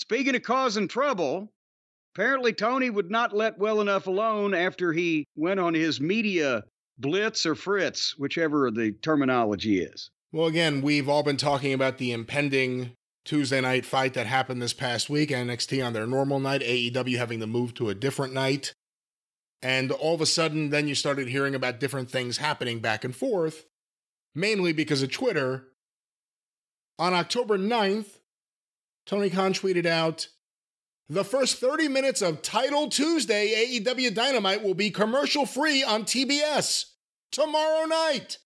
Speaking of causing trouble, apparently Tony would not let well enough alone after he went on his media blitz or fritz, whichever the terminology is. Well, again, we've all been talking about the impending Tuesday night fight that happened this past week, NXT on their normal night, AEW having to move to a different night. And all of a sudden, then you started hearing about different things happening back and forth, mainly because of Twitter. On October 9th, Tony Khan tweeted out, "The first 30 minutes of Title Tuesday AEW Dynamite will be commercial-free on TBS tomorrow night.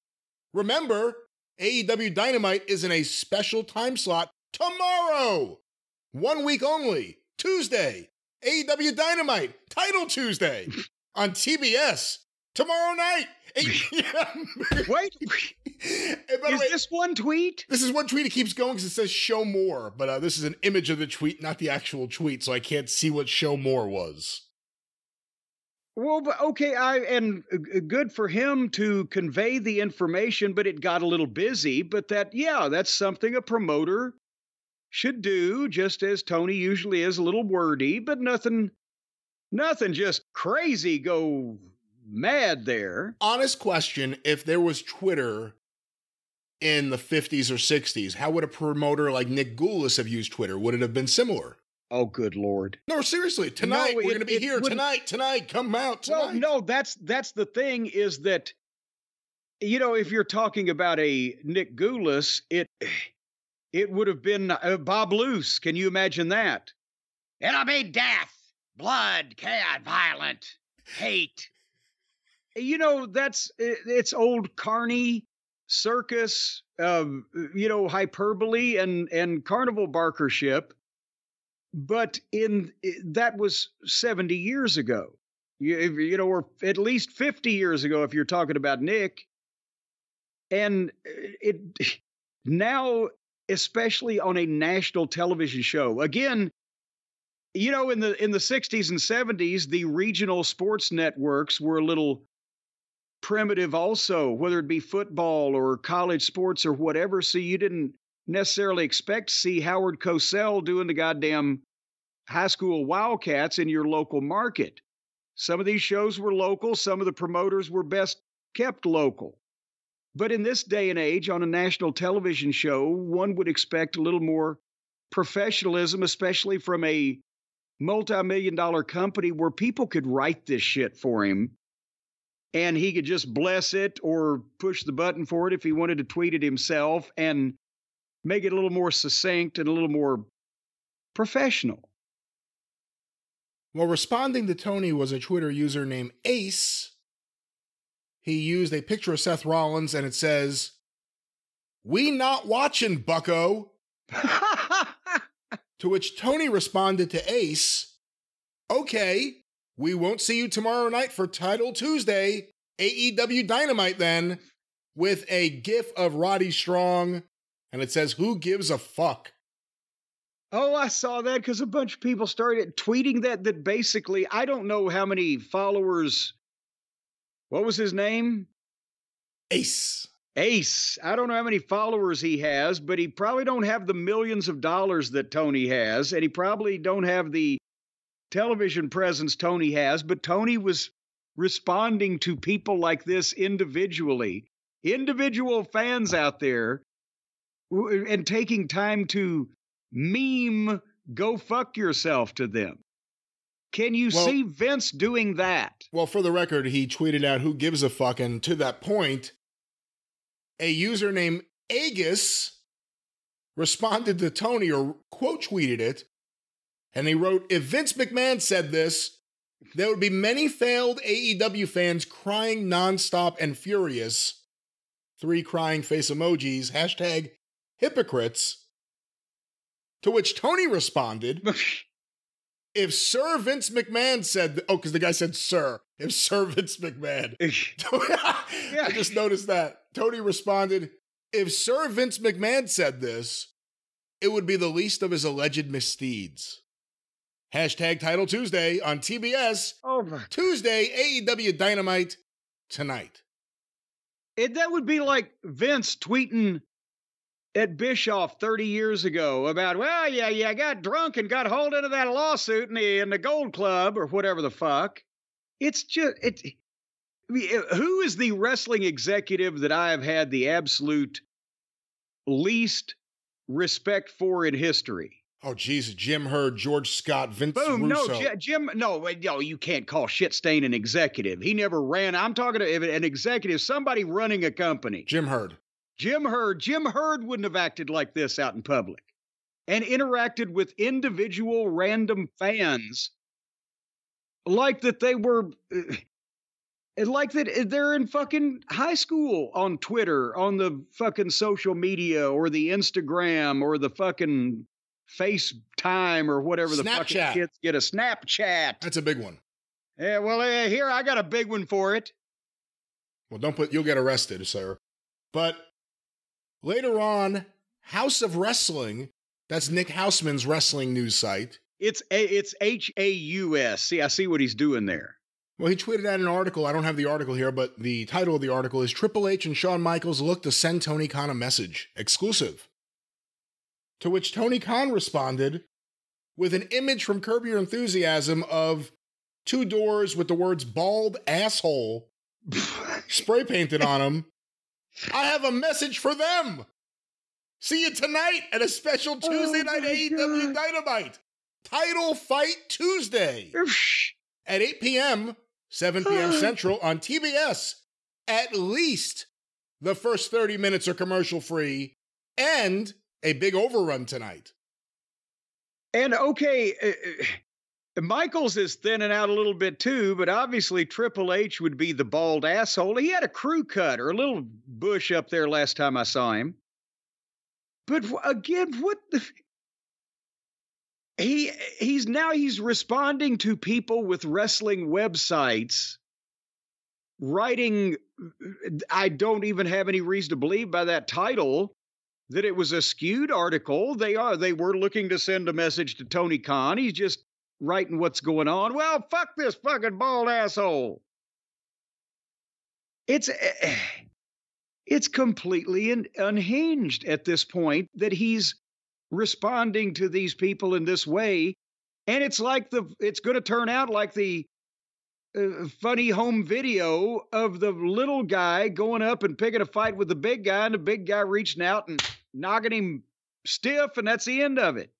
Remember, AEW Dynamite is in a special time slot tomorrow. 1 week only, Tuesday. AEW Dynamite, Title Tuesday on TBS tomorrow night." 8 p.m. Wait, is this one tweet? This is one tweet. It keeps going because it says show more, but this is an image of the tweet, not the actual tweet, so I can't see what show more was. Well, but okay, good for him to convey the information, but it got a little busy. But that's something a promoter should do, just as Tony usually is, a little wordy, but nothing just crazy go mad there. Honest question, if there was Twitter in the 50s or 60s, how would a promoter like Nick Goulas have used Twitter? Would it have been similar? Oh, good Lord. No, seriously, tonight, we're going to be here tonight, come out tonight. Well, no, that's the thing is that, you know, if you're talking about a Nick Goulas, it would have been Bob Luce. Can you imagine that? It'll be death, blood, chaos, violent, hate. You know, it's old carny circus, you know, hyperbole and carnival barkership. But that was 70 years ago, you know, or at least 50 years ago, if you're talking about Nick. And now, especially on a national television show, again, you know, in the 60s and 70s, the regional sports networks were a little primitive also, whether it be football or college sports or whatever. So you didn't necessarily expect to see Howard Cosell doing the goddamn high school Wildcats in your local market. Some of these shows were local. Some of the promoters were best kept local. But in this day and age, on a national television show, one would expect a little more professionalism, especially from a multi-million-dollar company where people could write this shit for him. And he could just bless it or push the button for it if he wanted to tweet it himself and make it a little more succinct and a little more professional. Well, responding to Tony was a Twitter user named Ace. He used a picture of Seth Rollins and it says, "We not watching, bucko." To which Tony responded to Ace, "Okay. We won't see you tomorrow night for Title Tuesday, AEW Dynamite then," with a gif of Roddy Strong, and it says, "Who gives a fuck?" Oh, I saw that because a bunch of people started tweeting that basically, I don't know how many followers, what was his name? Ace. I don't know how many followers he has, but he probably don't have the millions of dollars that Tony has, and he probably don't have the television presence Tony has, but Tony was responding to people like this individually, individual fans out there, and taking time to meme, "Go fuck yourself" to them. Can you see Vince doing that? Well, for the record, he tweeted out, "Who gives a fuck?" And to that point, a user named Agus responded to Tony, or quote tweeted it, and he wrote, "If Vince McMahon said this, there would be many failed AEW fans crying nonstop and furious. 3 crying face emojis, hashtag hypocrites." To which Tony responded, "If Sir Vince McMahon said," because the guy said Sir, "if Sir Vince McMahon." I just noticed that. Tony responded, "If Sir Vince McMahon said this, it would be the least of his alleged misdeeds. Hashtag Title Tuesday on TBS. Tuesday, AEW Dynamite tonight." That would be like Vince tweeting, at Bischoff 30 years ago about, well, yeah, I got drunk and got hauled into that lawsuit in the Gold Club or whatever the fuck. It's just, who is the wrestling executive that I have had the absolute least respect for in history? Oh, geez, Jim Herd, George Scott, Vince Russo. Boom, no, Jim, no, you can't call Shitstain an executive. He never ran. I'm talking to an executive, somebody running a company. Jim Herd wouldn't have acted like this out in public and interacted with individual random fans like that they were, like that they're in fucking high school on Twitter, on the fucking social media or the Instagram or the fucking FaceTime or whatever the fucking kids get a Snapchat. That's a big one. Yeah, well, here, I got a big one for it. Well, you'll get arrested, sir. But later on, House of Wrestling, that's Nick Houseman's wrestling news site. It's H-A-U-S. See, I see what he's doing there. Well, he tweeted out an article. I don't have the article here, but the title of the article is Triple H and Shawn Michaels look to send Tony Khan a message. Exclusive. To which Tony Khan responded with an image from Curb Your Enthusiasm of two doors with the words bald asshole spray painted on them. I have a message for them. See you tonight at a special Tuesday night AEW Dynamite. Title Fight Tuesday at 8 p.m., 7 p.m. Central on TBS. At least the first 30 minutes are commercial-free and a big overrun tonight. And, okay, Michaels is thinning out a little bit too, but obviously Triple H would be the bald asshole. He had a crew cut or a little bush up there last time I saw him. But, again, what the... He's responding to people with wrestling websites writing, I don't even have any reason to believe by that title that it was a skewed article. They were looking to send a message to Tony Khan. He's just writing what's going on. Well, fuck this fucking bald asshole. It's completely unhinged at this point that he's responding to these people in this way, and it's like it's going to turn out like the funny home video of the little guy going up and picking a fight with the big guy, and the big guy reaching out and knocking him stiff, and that's the end of it.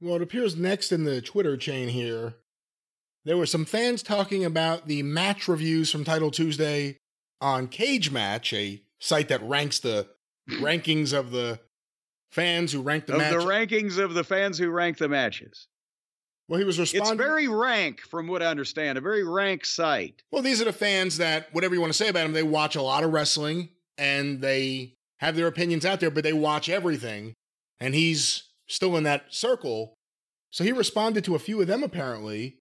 Well, it appears next in the Twitter chain here, there were some fans talking about the match reviews from Title Tuesday on Cage Match, a site that ranks the rankings of the fans who rank the matches. The rankings of the fans who rank the matches. Well, he was responding. It's very rank, from what I understand, a very rank site. Well, these are the fans that, whatever you want to say about them, they watch a lot of wrestling, and they have their opinions out there, but they watch everything, and he's still in that circle. So he responded to a few of them, apparently.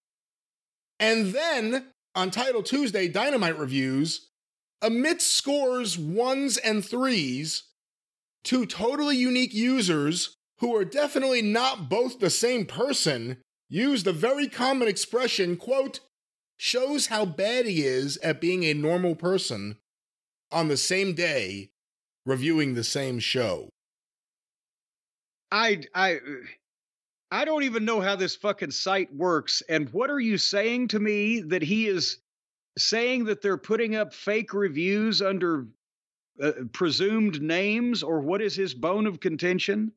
And then, on Title Tuesday Dynamite Reviews, amidst scores 1s and 3s, two totally unique users, who are definitely not both the same person, used a very common expression, quote, shows how bad he is at being a normal person on the same day, reviewing the same show. I don't even know how this fucking site works, and what are you saying to me that he is saying that they're putting up fake reviews under... presumed names, or what is his bone of contention?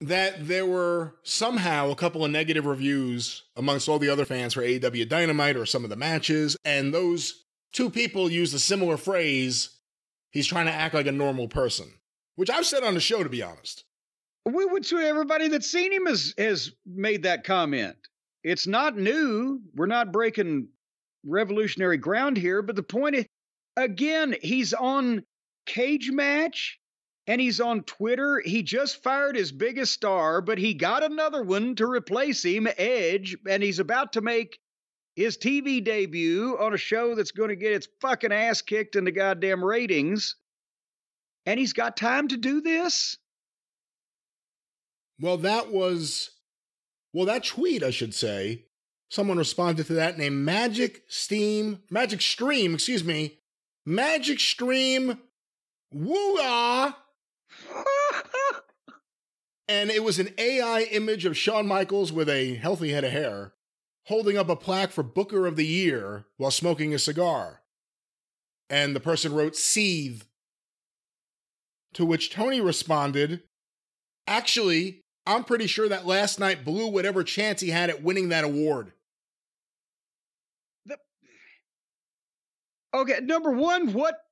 That there were somehow a couple of negative reviews amongst all the other fans for AEW Dynamite or some of the matches, and those two people used a similar phrase, he's trying to act like a normal person, which I've said on the show, to be honest. We would say everybody that's seen him has made that comment. It's not new. We're not breaking revolutionary ground here, but the point is, again, he's on Cage Match and he's on Twitter. He just fired his biggest star, but he got another one to replace him, Edge, and he's about to make his TV debut on a show that's going to get its fucking ass kicked in the goddamn ratings, and he's got time to do this. That tweet, I should say, someone responded to that named Magic Stream Woo-ah! And it was an AI image of Shawn Michaels with a healthy head of hair, holding up a plaque for Booker of the Year while smoking a cigar. And the person wrote, "Seethe." To which Tony responded, "Actually, I'm pretty sure that last night blew whatever chance he had at winning that award." Okay, number one, what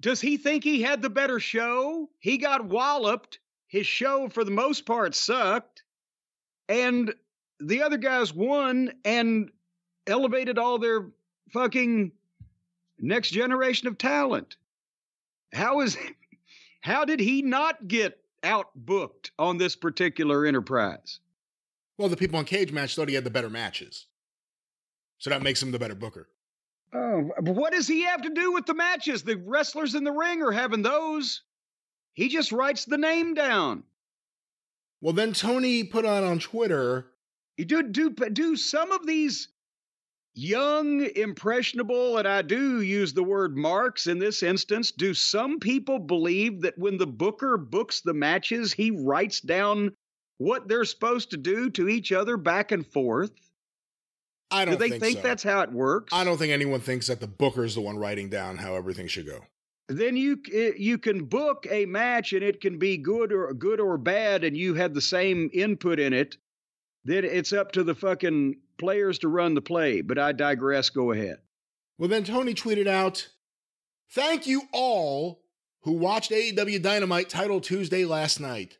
does he think? He had the better show. He got walloped. His show, for the most part, sucked. And the other guys won and elevated all their fucking next generation of talent. How did he not get outbooked on this particular enterprise? Well, the people on Cage Match thought he had the better matches. So that makes him the better booker. Oh, but what does he have to do with the matches? The wrestlers in the ring are having those. He just writes the name down. Well, then Tony put on Twitter, Do some of these young, impressionable, and I do use the word marks in this instance, do some people believe that when the booker books the matches, he writes down what they're supposed to do to each other back and forth? I don't think so. Do they think that's how it works? I don't think anyone thinks that the booker is the one writing down how everything should go. Then you can book a match and it can be good or bad, and you have the same input in it. Then it's up to the fucking players to run the play, but I digress. Go ahead. Well, then Tony tweeted out, "Thank you all who watched AEW Dynamite Title Tuesday last night.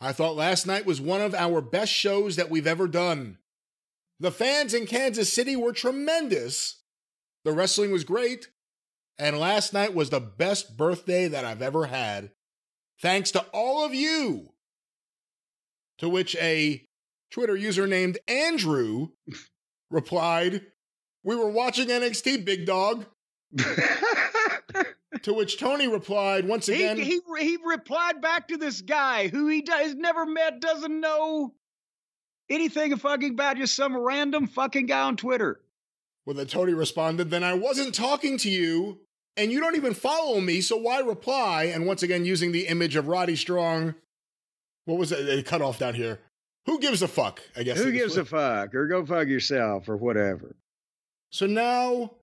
I thought last night was one of our best shows that we've ever done. The fans in Kansas City were tremendous. The wrestling was great. And last night was the best birthday that I've ever had. Thanks to all of you." To which a Twitter user named Andrew replied, "We were watching NXT, big dog." To which Tony replied once again. He replied back to this guy who he has never met, doesn't know anything fucking about, just some random fucking guy on Twitter. Well, then Tony responded, "Then I wasn't talking to you. And you don't even follow me, so why reply?" And once again, using the image of Roddy Strong. What was it? They cut off down here. Who gives a fuck, I guess. Who gives a fuck? Or go fuck yourself or whatever. So now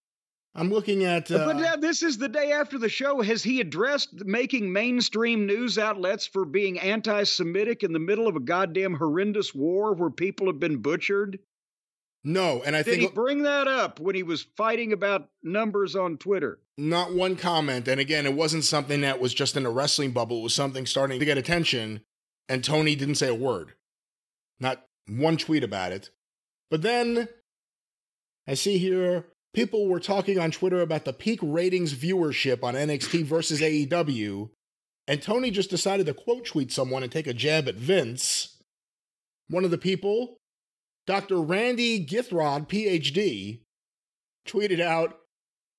I'm looking at... but now this is the day after the show. Has he addressed making mainstream news outlets for being anti-Semitic in the middle of a goddamn horrendous war where people have been butchered? No, and I think... Did he bring that up when he was fighting about numbers on Twitter? Not one comment, and again, it wasn't something that was just in a wrestling bubble. It was something starting to get attention, and Tony didn't say a word. Not one tweet about it. But then, I see here, people were talking on Twitter about the peak ratings viewership on NXT versus AEW, and Tony just decided to quote tweet someone and take a jab at Vince. One of the people... Dr. Randy Githrod, PhD, tweeted out,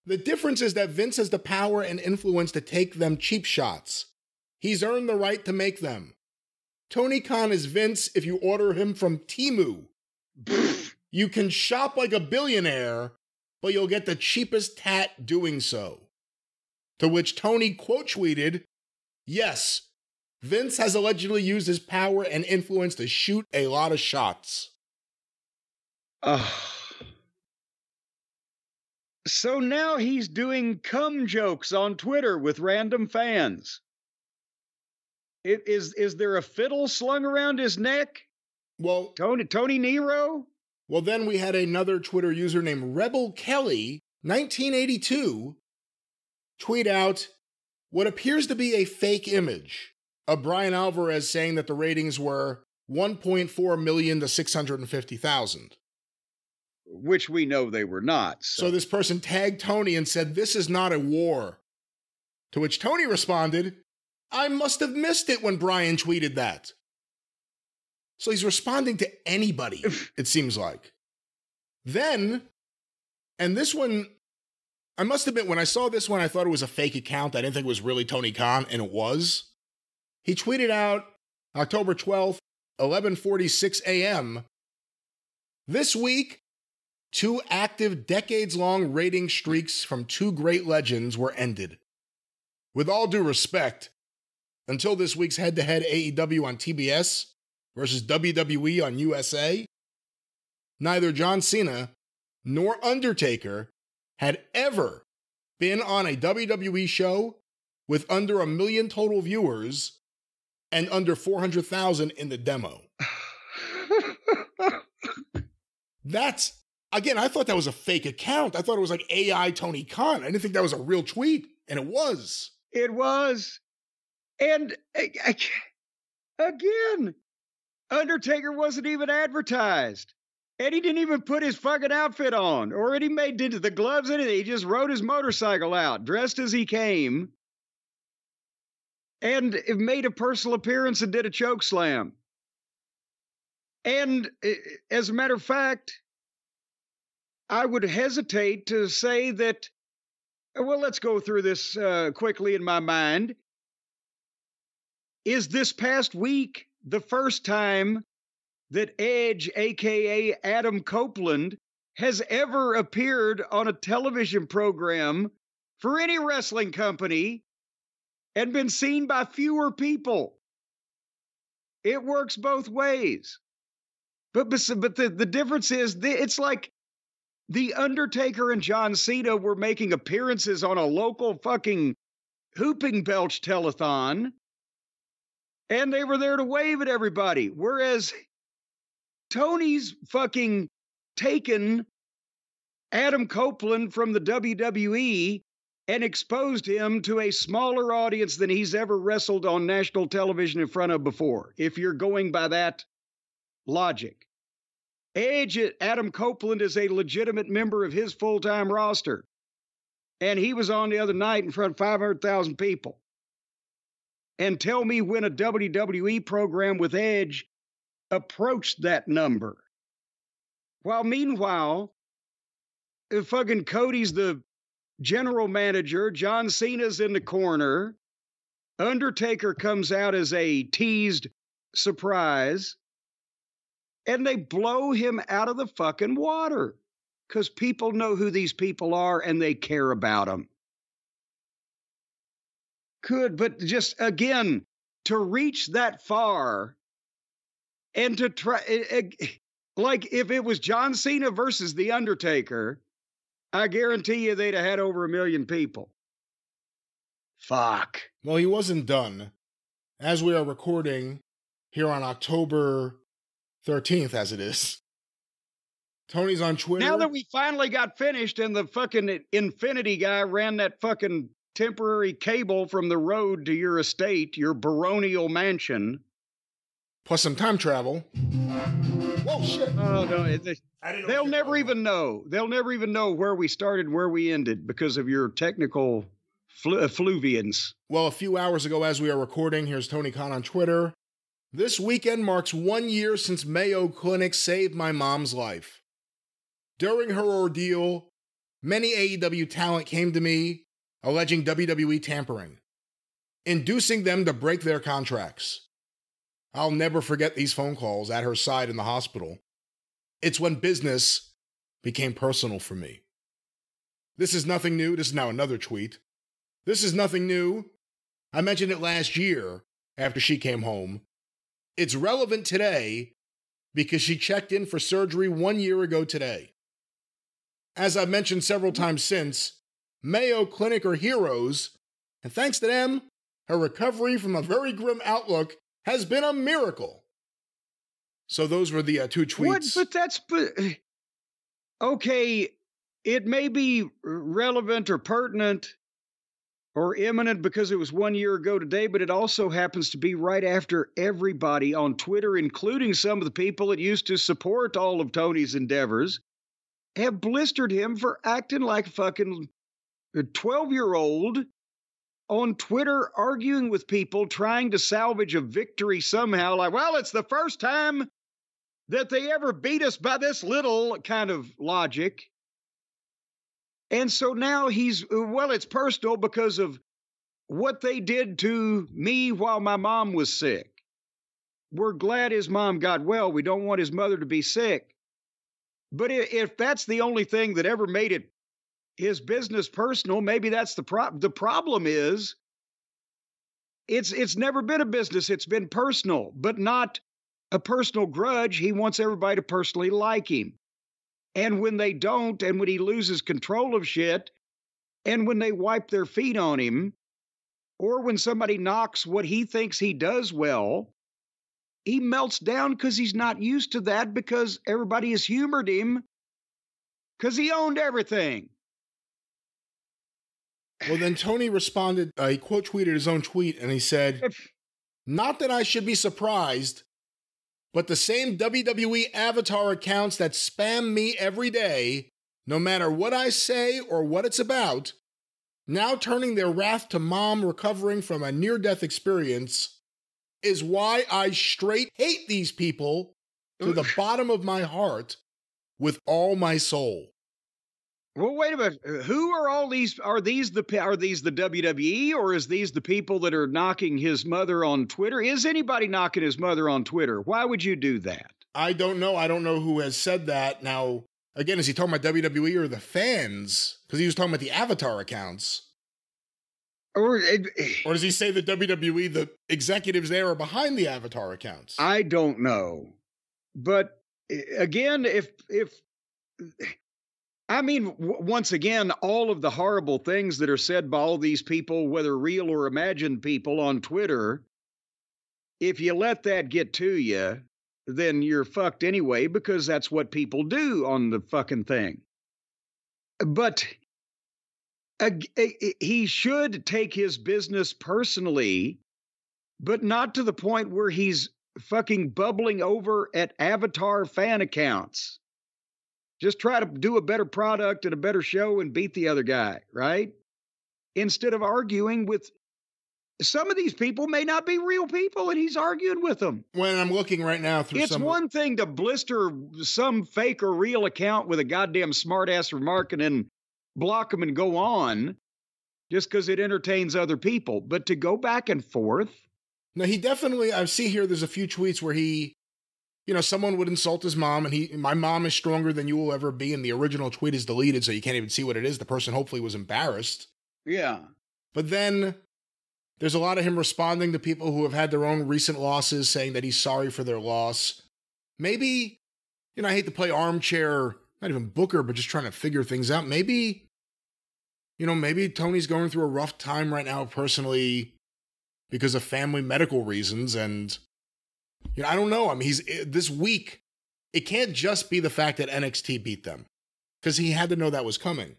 "The difference is that Vince has the power and influence to take them cheap shots. He's earned the right to make them. Tony Khan is Vince if you order him from Temu. You can shop like a billionaire, but you'll get the cheapest tat doing so." To which Tony quote tweeted, "Yes, Vince has allegedly used his power and influence to shoot a lot of shots." So now he's doing cum jokes on Twitter with random fans. Is there a fiddle slung around his neck? Well, Tony Nero? Well, then we had another Twitter user named Rebel Kelly, 1982, tweet out what appears to be a fake image of Brian Alvarez saying that the ratings were 1.4 million to 650,000. Which we know they were not. So this person tagged Tony and said, "This is not a war." To which Tony responded, "I must have missed it when Brian tweeted that." So he's responding to anybody, it seems like. Then, and this one, I must admit, when I saw this one, I thought it was a fake account. I didn't think it was really Tony Khan, and it was. He tweeted out, October 12th, 11:46 a.m., "This week, two active decades-long rating streaks from two great legends were ended. With all due respect, until this week's head-to-head AEW on TBS versus WWE on USA, neither John Cena nor Undertaker had ever been on a WWE show with under 1 million total viewers and under 400,000 in the demo. That's, again, I thought that was a fake account. I thought it was like AI Tony Khan. I didn't think that was a real tweet, and it was. It was. And again, Undertaker wasn't even advertised. And he didn't even put his fucking outfit on, or he made the gloves, anything. He just rode his motorcycle out, dressed as he came, and made a personal appearance and did a choke slam. And as a matter of fact, I would hesitate to say that, well, let's go through this quickly in my mind. Is this past week the first time that Edge, a.k.a. Adam Copeland, has ever appeared on a television program for any wrestling company and been seen by fewer people? It works both ways. But the difference is, it's like The Undertaker and John Cena were making appearances on a local fucking Hooping Belch telethon, and they were there to wave at everybody, whereas Tony's fucking taken Adam Copeland from the WWE and exposed him to a smaller audience than he's ever wrestled on national television in front of before, if you're going by that logic. Edge, Adam Copeland is a legitimate member of his full-time roster, and he was on the other night in front of 500,000 people. And tell me when a WWE program with Edge approached that number. While meanwhile, if fucking Cody's the general manager, John Cena's in the corner, Undertaker comes out as a teased surprise, and they blow him out of the fucking water because people know who these people are and they care about them. Good, but just again, to reach that far, and to try, like if it was John Cena versus The Undertaker, I guarantee you they'd have had over 1 million people. Fuck. Well, he wasn't done. As we are recording here on October 13th, as it is, Tony's on Twitter. Now that we finally got finished and the fucking Infinity guy ran that fucking temporary cable from the road to your estate, your baronial mansion, plus some time travel. Whoa, shit. Oh, no, they'll never even know. They'll never even know where we started, where we ended, because of your technical effluvians. Well, a few hours ago, as we are recording, here's Tony Khan on Twitter. This weekend marks 1 year since Mayo Clinic saved my mom's life. During her ordeal, many AEW talent came to me, alleging WWE tampering, inducing them to break their contracts. I'll never forget these phone calls at her side in the hospital. It's when business became personal for me. This is nothing new. This is now another tweet. This is nothing new. I mentioned it last year after she came home. It's relevant today because she checked in for surgery 1 year ago today. As I've mentioned several times since, Mayo Clinic are heroes, and thanks to them, her recovery from a very grim outlook has been a miracle. So those were the two tweets. What? But that's... okay, it may be relevant or pertinent or imminent because it was 1 year ago today, but it also happens to be right after everybody on Twitter, including some of the people that used to support all of Tony's endeavors, have blistered him for acting like a fucking 12-year-old on Twitter, arguing with people, trying to salvage a victory somehow, like, well, it's the first time that they ever beat us by this little kind of logic. And so now he's, well, it's personal because of what they did to me while my mom was sick. We're glad his mom got well. We don't want his mother to be sick. But if that's the only thing that ever made it his business personal, maybe that's the problem. The problem is It's never been a business. It's been personal, but not a personal grudge. He wants everybody to personally like him. And when they don't, and when he loses control of shit, and when they wipe their feet on him, or when somebody knocks what he thinks he does well, he melts down because he's not used to that, because everybody has humored him because he owned everything. Well, then Tony responded, he quote tweeted his own tweet, and he said, "Not that I should be surprised, but the same WWE avatar accounts that spam me every day, no matter what I say or what it's about, now turning their wrath to mom recovering from a near-death experience is why I straight hate these people to the bottom of my heart with all my soul." Well, wait a minute. Who are all these? Are these the WWE, or is these the people that are knocking his mother on Twitter? Is anybody knocking his mother on Twitter? Why would you do that? I don't know. I don't know who has said that. Now, again, is he talking about WWE or the fans? Because he was talking about the avatar accounts. Or does he say that WWE, the executives there, are behind the avatar accounts? I don't know. But again, if I mean, once again, all of the horrible things that are said by all these people, whether real or imagined people on Twitter, if you let that get to you, then you're fucked anyway, because that's what people do on the fucking thing. But he should take his business personally, but not to the point where he's fucking bubbling over at avatar fan accounts. Just try to do a better product and a better show and beat the other guy, right? Instead of arguing with some of these people may not be real people, and he's arguing with them. When I'm looking right now through some... It's one thing to blister some fake or real account with a goddamn smart-ass remark and then block them and go on just because it entertains other people. But to go back and forth... Now, he definitely... I see here there's a few tweets where he... You know, someone would insult his mom, and my mom is stronger than you will ever be, and the original tweet is deleted, so you can't even see what it is. The person hopefully was embarrassed. Yeah. But then there's a lot of him responding to people who have had their own recent losses, saying that he's sorry for their loss. Maybe, you know, I hate to play armchair, not even Booker, but just trying to figure things out. Maybe, you know, maybe Tony's going through a rough time right now personally because of family medical reasons, and... You know, I don't know. I mean, this week, it can't just be the fact that NXT beat them, because he had to know that was coming.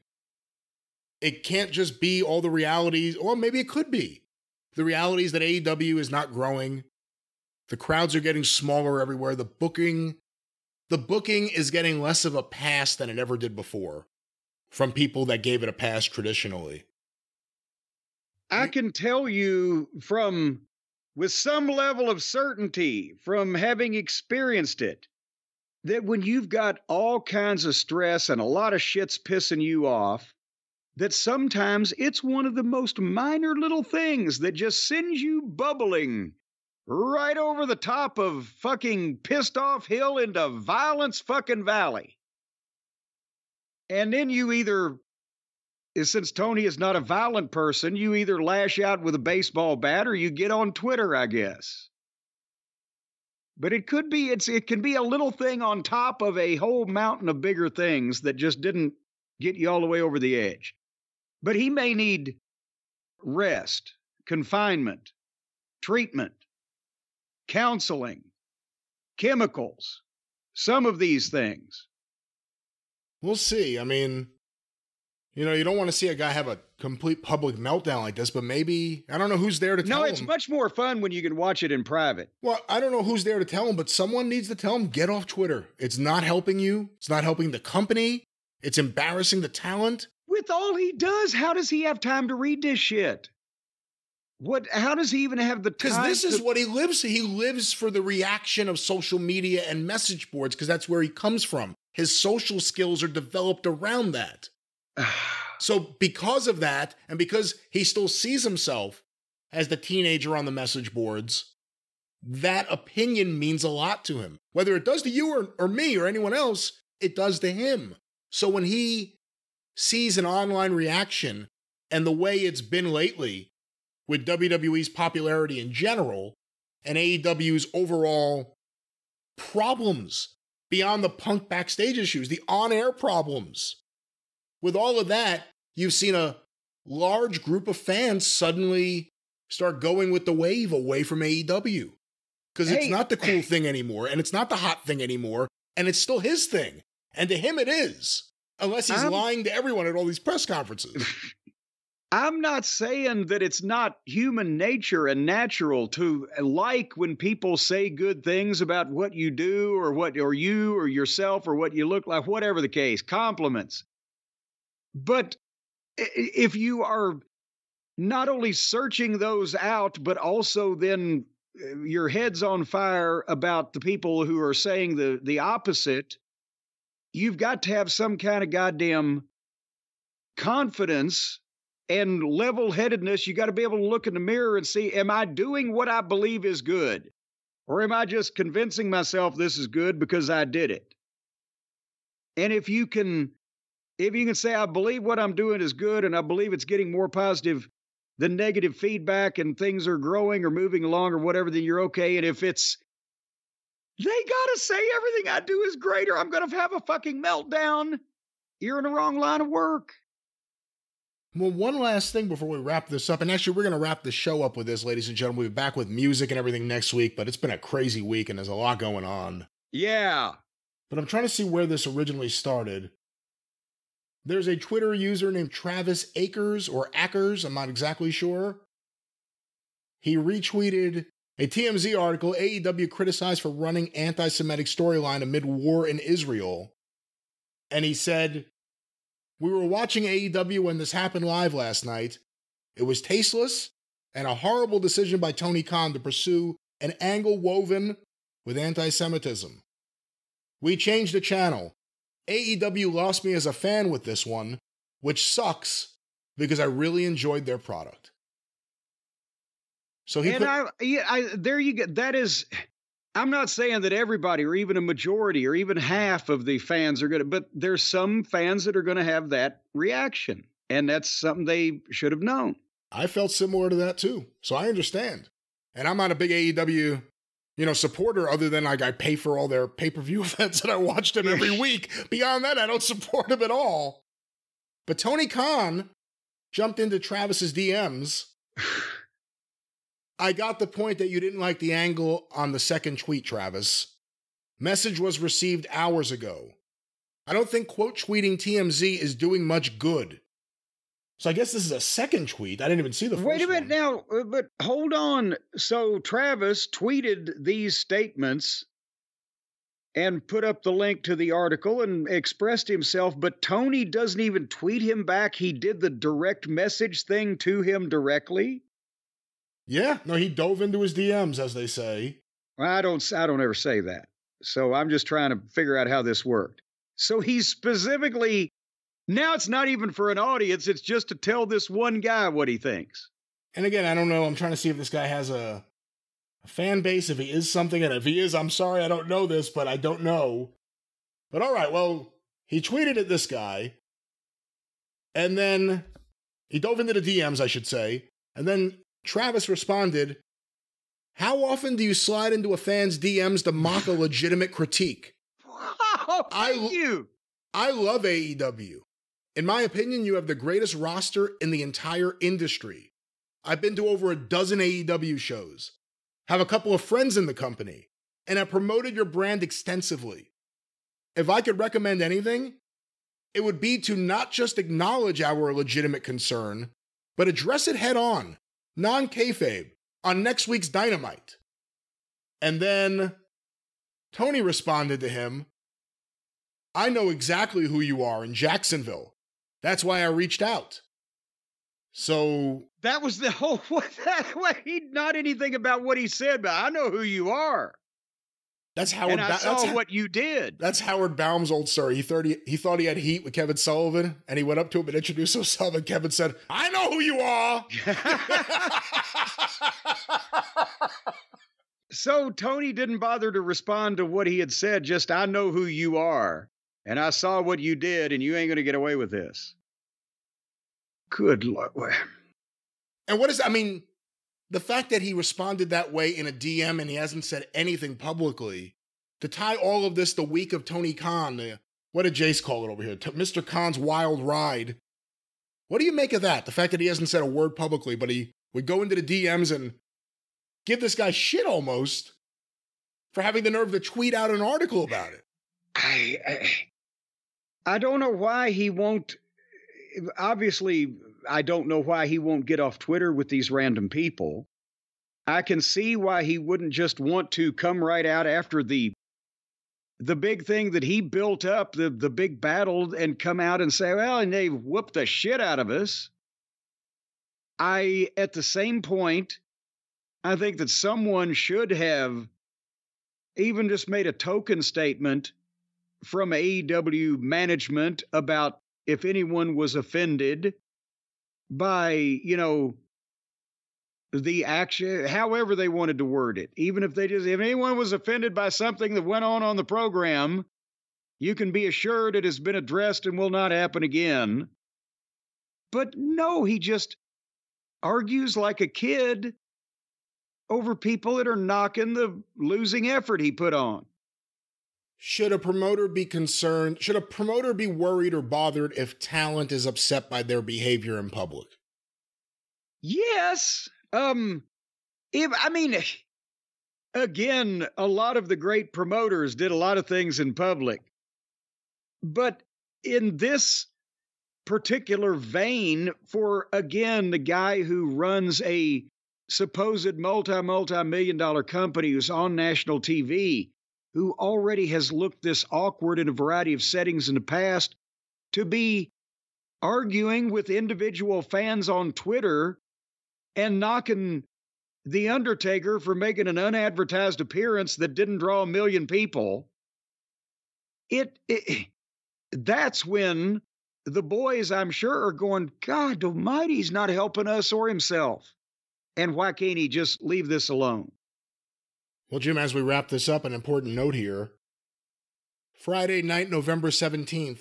It can't just be all the realities, or maybe it could be. The realities that AEW is not growing. The crowds are getting smaller everywhere. The booking is getting less of a pass than it ever did before from people that gave it a pass traditionally. I can tell you with some level of certainty from having experienced it, that when you've got all kinds of stress and a lot of shit's pissing you off, that sometimes it's one of the most minor little things that just sends you bubbling right over the top of fucking pissed off hill into violence fucking valley. And then you either... Since Tony is not a violent person, you either lash out with a baseball bat or you get on Twitter, I guess. But it could be, it can be a little thing on top of a whole mountain of bigger things that just didn't get you all the way over the edge. But he may need rest, confinement, treatment, counseling, chemicals, some of these things. We'll see. I mean... You know, you don't want to see a guy have a complete public meltdown like this, but maybe, I don't know who's there to tell him. No, it's much more fun when you can watch it in private. Well, I don't know who's there to tell him, but someone needs to tell him, get off Twitter. It's not helping you. It's not helping the company. It's embarrassing the talent. With all he does, how does he have time to read this shit? How does he even have the time? Because this is what he lives. He lives for the reaction of social media and message boards, because that's where he comes from. His social skills are developed around that. So because of that, and because he still sees himself as the teenager on the message boards, that opinion means a lot to him. Whether it does to you or me or anyone else, it does to him. So when he sees an online reaction and the way it's been lately, with WWE's popularity in general and AEW's overall problems beyond the Punk backstage issues, the on-air problems. With all of that, you've seen a large group of fans suddenly start going with the wave away from AEW. Because it's not the cool thing anymore, and it's not the hot thing anymore, and it's still his thing. And to him it is, unless he's lying to everyone at all these press conferences. I'm not saying that it's not human nature and natural to like when people say good things about what you do or what or you or yourself or what you look like, whatever the case, compliments. But if you are not only searching those out, but also then your head's on fire about the people who are saying the opposite, you've got to have some kind of goddamn confidence and level-headedness. You got to be able to look in the mirror and see, am I doing what I believe is good? Or am I just convincing myself this is good because I did it? And if you can say, I believe what I'm doing is good and I believe it's getting more positive than negative feedback and things are growing or moving along or whatever, then you're okay. And if it's, they got to say everything I do is great or I'm going to have a fucking meltdown, you're in the wrong line of work. Well, one last thing before we wrap this up, and actually we're going to wrap the show up with this, ladies and gentlemen. We'll be back with music and everything next week, but it's been a crazy week and there's a lot going on. Yeah. But I'm trying to see where this originally started. There's a Twitter user named Travis Akers, or Ackers, I'm not exactly sure. He retweeted a TMZ article, AEW criticized for running anti-Semitic storyline amid war in Israel. And he said, we were watching AEW when this happened live last night. It was tasteless and a horrible decision by Tony Khan to pursue an angle woven with anti-Semitism. We changed the channel. AEW lost me as a fan with this one, which sucks because I really enjoyed their product. So he and there you go. That is, I'm not saying that everybody or even a majority or even half of the fans are going to, but there's some fans that are going to have that reaction. And that's something they should have known. I felt similar to that too. So I understand. And I'm not a big AEW, supporter other than like I pay for all their pay-per-view events and I watch them every week. Beyond that, I don't support them at all. But Tony Khan jumped into Travis's DMs. I got the point that you didn't like the angle on the second tweet, Travis. Message was received hours ago. I don't think quote tweeting TMZ is doing much good. So I guess this is a second tweet. I didn't even see the first one. Wait a minute now, but hold on. So Travis tweeted these statements and put up the link to the article and expressed himself, but Tony doesn't even tweet him back. He did the direct message thing to him directly. Yeah, no, he dove into his DMs, as they say. I don't ever say that. So I'm just trying to figure out how this worked. So he specifically, now it's not even for an audience, it's just to tell this one guy what he thinks. And again, I don't know, I'm trying to see if this guy has a fan base, if he is something, and if he is, I'm sorry, I don't know this, but I don't know. But all right, well, he tweeted at this guy, and then he dove into the DMs, I should say, and then Travis responded, how often do you slide into a fan's DMs to mock a legitimate critique? Oh, I love AEW. In my opinion, you have the greatest roster in the entire industry. I've been to over a dozen AEW shows, have a couple of friends in the company, and have promoted your brand extensively. If I could recommend anything, it would be to not just acknowledge our legitimate concern, but address it head on. Non-kayfabe, on next week's Dynamite. And then Tony responded to him, I know exactly who you are in Jacksonville. That's why I reached out. So that was the whole, not anything about what he said, but I know who you are. That's Howard. And I saw what you did. That's Howard Baum's old story. He thought he had heat with Kevin Sullivan, and he went up to him and introduced himself, and Kevin said, I know who you are! So Tony didn't bother to respond to what he had said, just, I know who you are, and I saw what you did, and you ain't going to get away with this. Good Lord. And what is, I mean, the fact that he responded that way in a DM and he hasn't said anything publicly, to tie all of this the week of Tony Khan, what did Jace call it over here? Mr. Khan's wild ride. What do you make of that? The fact that he hasn't said a word publicly, but he would go into the DMs and give this guy shit almost for having the nerve to tweet out an article about it. I don't know why he won't. Obviously, I don't know why he won't get off Twitter with these random people. I can see why he wouldn't just want to come right out after the big thing that he built up, the big battle, and come out and say, well, and they whooped the shit out of us. At the same point, I think that someone should have even just made a token statement from AEW management about if anyone was offended by, you know, the action, however they wanted to word it. Even if they just, if anyone was offended by something that went on the program, you can be assured it has been addressed and will not happen again. But no, he just argues like a kid over people that are knocking the losing effort he put on. Should a promoter be concerned? Should a promoter be worried or bothered if talent is upset by their behavior in public? Yes. Again, a lot of the great promoters did a lot of things in public. But in this particular vein, for, again, the guy who runs a supposed multi-million-dollar company who's on national TV, who already has looked this awkward in a variety of settings in the past, to be arguing with individual fans on Twitter and knocking The Undertaker for making an unadvertised appearance that didn't draw 1 million people. That's when the boys, I'm sure, are going, God almighty, he's not helping us or himself. And why can't he just leave this alone? Well, Jim, as we wrap this up, an important note here. Friday night, November 17th,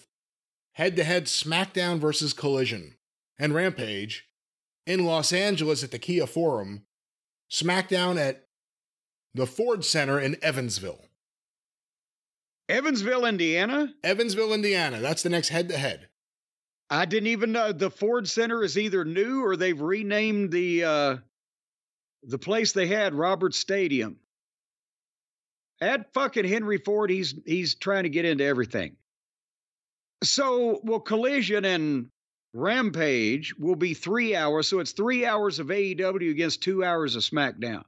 head-to-head SmackDown versus Collision and Rampage in Los Angeles at the Kia Forum, SmackDown at the Ford Center in Evansville. Evansville, Indiana? Evansville, Indiana. That's the next head-to-head. I didn't even know. The Ford Center is either new or they've renamed the place they had, Roberts Stadium. At fucking Henry Ford, he's trying to get into everything. So, well, Collision and Rampage will be 3 hours, so it's 3 hours of AEW against 2 hours of SmackDown.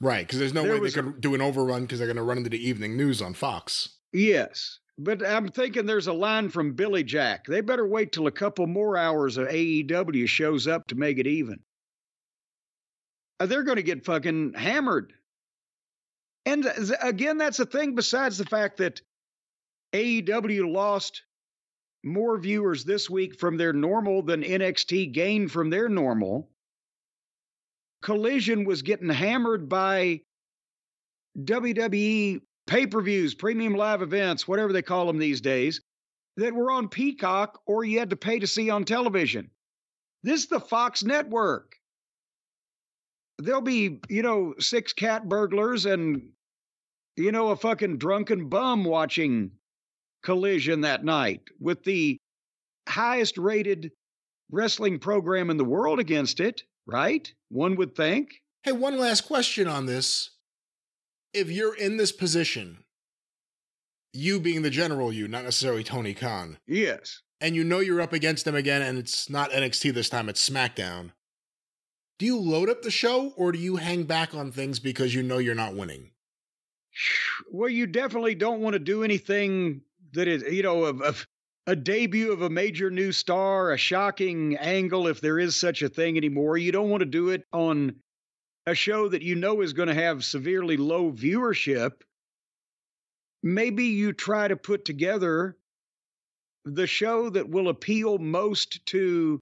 Right, because there's no way they could do an overrun because they're going to run into the evening news on Fox. Yes, but I'm thinking there's a line from Billy Jack. They better wait till a couple more hours of AEW shows up to make it even. They're going to get fucking hammered. And again, that's the thing, besides the fact that AEW lost more viewers this week from their normal than NXT gained from their normal. Collision was getting hammered by WWE pay-per-views, premium live events, whatever they call them these days, that were on Peacock or you had to pay to see on television. This is the Fox network. There'll be, you know, 6 cat burglars and, you know, a fucking drunken bum watching Collision that night with the highest rated wrestling program in the world against it, right? One would think. Hey, one last question on this. If you're in this position, you being the general you, not necessarily Tony Khan. Yes. And you know you're up against them again, and it's not NXT this time, it's SmackDown. Do you load up the show, or do you hang back on things because you know you're not winning? Well, you definitely don't want to do anything that is, you know, of a debut of a major new star, a shocking angle, if there is such a thing anymore. You don't want to do it on a show that you know is going to have severely low viewership. Maybe you try to put together the show that will appeal most to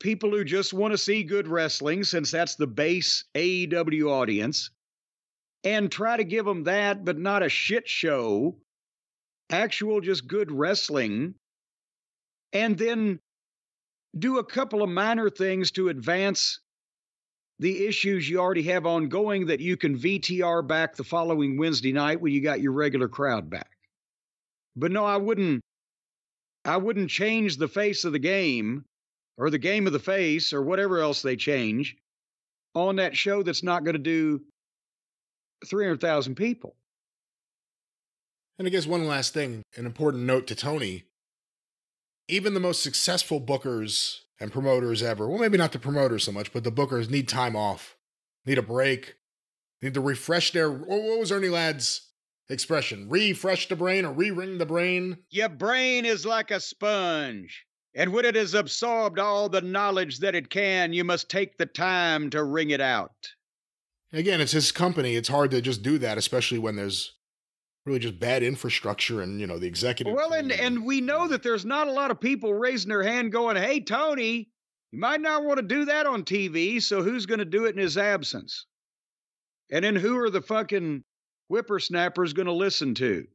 people who just want to see good wrestling, since that's the base AEW audience, and try to give them that, but not a shit show, actual just good wrestling, and then do a couple of minor things to advance the issues you already have ongoing that you can VTR back the following Wednesday night when you got your regular crowd back. But no, I wouldn't change the face of the game or the game of the face or whatever else they change on that show that's not going to do 300,000 people. And I guess one last thing, an important note to Tony, even the most successful bookers and promoters ever, well, maybe not the promoters so much, but the bookers need time off, need a break, need to refresh their, what was Ernie Ladd's expression? Refresh the brain or re-ring the brain? Your brain is like a sponge, and when it has absorbed all the knowledge that it can, you must take the time to wring it out. Again, it's his company. It's hard to just do that, especially when there's really just bad infrastructure and, you know, the executive. Well, and we know that there's not a lot of people raising their hand going, hey, Tony, you might not want to do that on TV, so who's going to do it in his absence? And then who are the fucking whippersnappers going to listen to?